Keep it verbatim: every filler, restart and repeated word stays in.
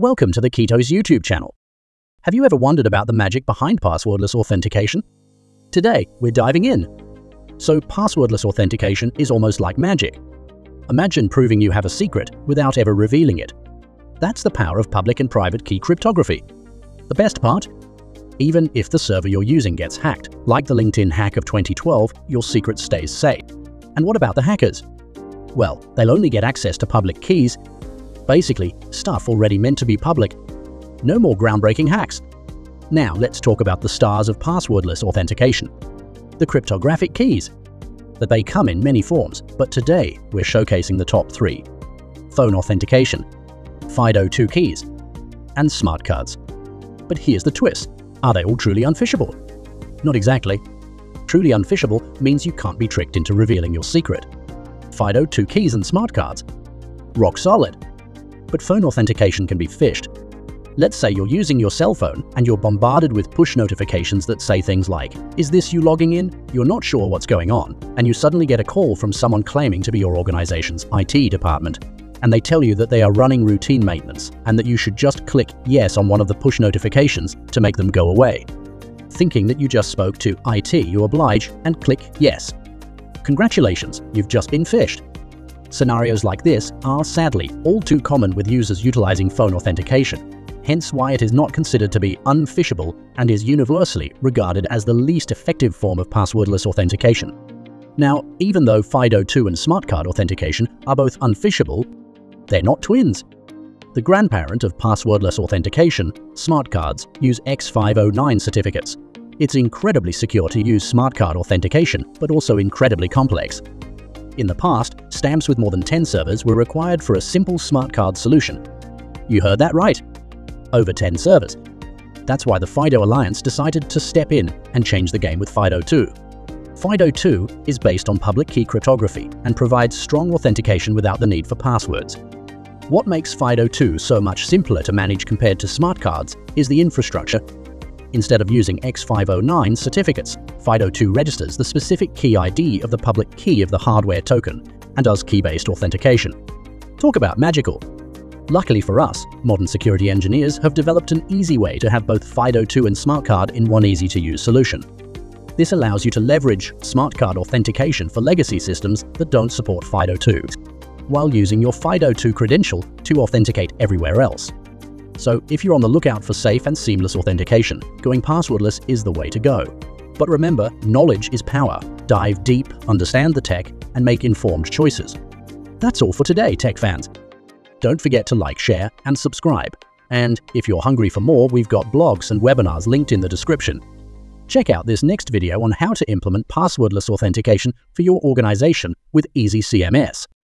Welcome to the Keytos YouTube channel. Have you ever wondered about the magic behind passwordless authentication? Today, we're diving in. So passwordless authentication is almost like magic. Imagine proving you have a secret without ever revealing it. That's the power of public and private key cryptography. The best part? Even if the server you're using gets hacked, like the LinkedIn hack of twenty twelve, your secret stays safe. And what about the hackers? Well, they'll only get access to public keys, basically stuff already meant to be public. No more groundbreaking hacks. Now let's talk about the stars of passwordless authentication. The cryptographic keys. That they come in many forms, but today we're showcasing the top three. Phone authentication, FIDO two keys, and smart cards. But here's the twist. Are they all truly unfishable? Not exactly. Truly unfishable means you can't be tricked into revealing your secret. FIDO two keys and smart cards. Rock solid. But phone authentication can be fished. Let's say you're using your cell phone and you're bombarded with push notifications that say things like, "Is this you logging in?" You're not sure what's going on, and you suddenly get a call from someone claiming to be your organization's I T department. And they tell you that they are running routine maintenance and that you should just click yes on one of the push notifications to make them go away. Thinking that you just spoke to I T, you oblige and click yes. Congratulations, you've just been phished. Scenarios like this are sadly all too common with users utilizing phone authentication, hence why it is not considered to be unfishable and is universally regarded as the least effective form of passwordless authentication. Now, even though FIDO two and smart card authentication are both unfishable, they're not twins. The grandparent of passwordless authentication, smart cards, use X five oh nine certificates. It's incredibly secure to use smart card authentication, but also incredibly complex. In the past, stamps with more than ten servers were required for a simple smart card solution. You heard that right. Over ten servers. That's why the FIDO Alliance decided to step in and change the game with FIDO two. FIDO two is based on public key cryptography and provides strong authentication without the need for passwords. What makes FIDO two so much simpler to manage compared to smart cards is the infrastructure. Instead of using X five oh nine certificates, FIDO two registers the specific key I D of the public key of the hardware token and does key-based authentication. Talk about magical. Luckily for us, modern security engineers have developed an easy way to have both FIDO two and smart card in one easy-to-use solution. This allows you to leverage smart card authentication for legacy systems that don't support FIDO two, while using your FIDO two credential to authenticate everywhere else. So if you're on the lookout for safe and seamless authentication, going passwordless is the way to go. But remember, knowledge is power. Dive deep, understand the tech, and make informed choices. That's all for today, tech fans. Don't forget to like, share, and subscribe. And if you're hungry for more, we've got blogs and webinars linked in the description. Check out this next video on how to implement passwordless authentication for your organization with EasyCMS.